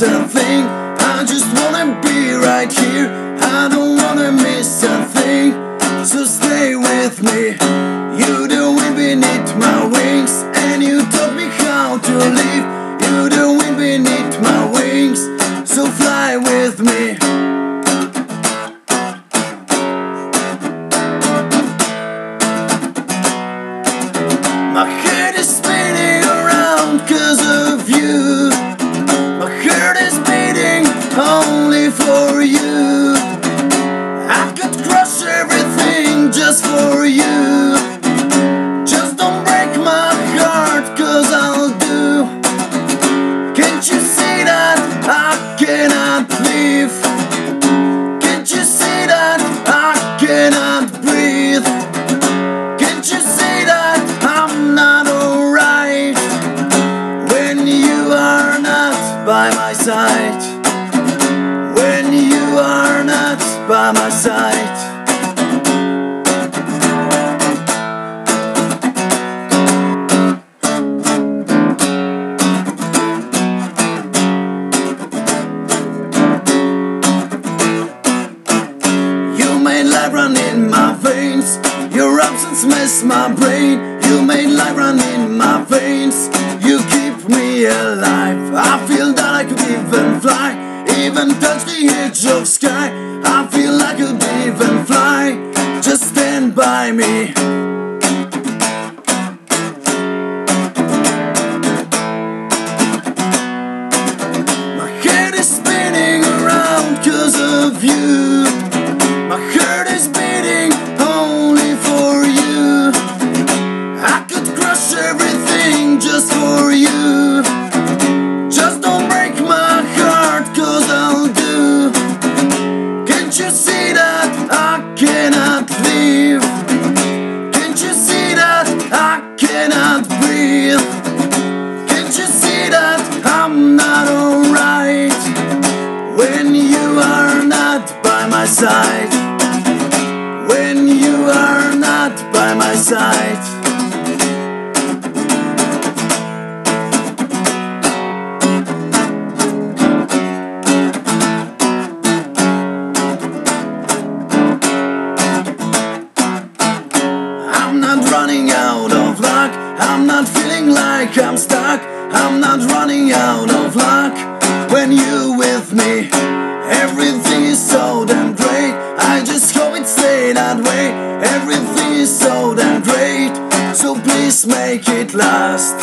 miss a thing. I just wanna be right here. I don't wanna miss a thing. So stay with me. You're the wind beneath my wings, and you taught me how to live. You're the wind beneath my wings, so fly with me. My head is spinning around cause of you. My heart is beating only for you. I could crush everything just for you. Just don't break my heart cause I'll do. Can't you see that I cannot live? Can't you see that I cannot breathe? Can't you see? By my side, when you are not by my side. You made life run in my veins, your absence messed my brain. You made life run in my veins, you keep me alive. I feel that I could even fly, even touch the edge of sky. I feel like I could even fly, just stand by me. My head is spinning around cause of you. My heart is beating only for you. I could crush everything just for you. Just don't break my heart cause I'll do. Can't you see that I cannot live? Can't you see that I cannot breathe? Can't you see that I'm not alright? When you are not by my side, when you are not by my side. I'm not running out of luck. I'm not feeling like I'm stuck. I'm not running out of luck when you're with me. Everything is so damn great. I just hope it stays that way. Everything is so damn great, so please make it last.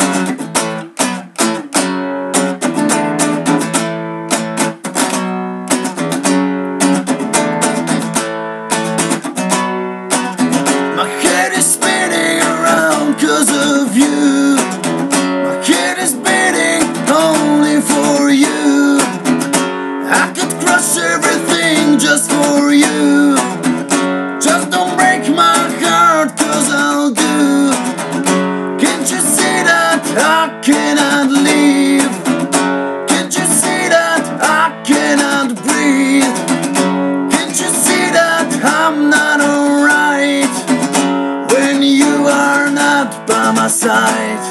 My head is spinning around cause of you. My head is beating only for you. I could crush everything just for you. Just don't break my heart cause I'll do. Can't you see that I cannot live? Can't you see that I cannot breathe? Can't you see that I'm not alright? When you are not by my side,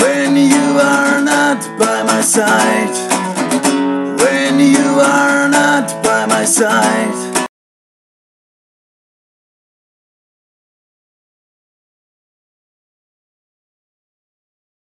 when you are not by my side, when you are not by my side.